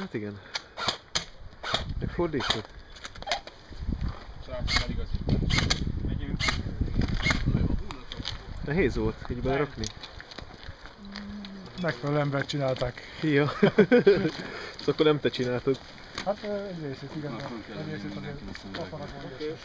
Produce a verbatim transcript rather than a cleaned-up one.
Hát igen. De fordítva. Csak pedig az itt. Megyünk. Nehéz volt így berakni. Megfelelő ember csinálták. Ja. Szóval akkor nem te csináltad. Hát egy részét, igen. Egy részét azért.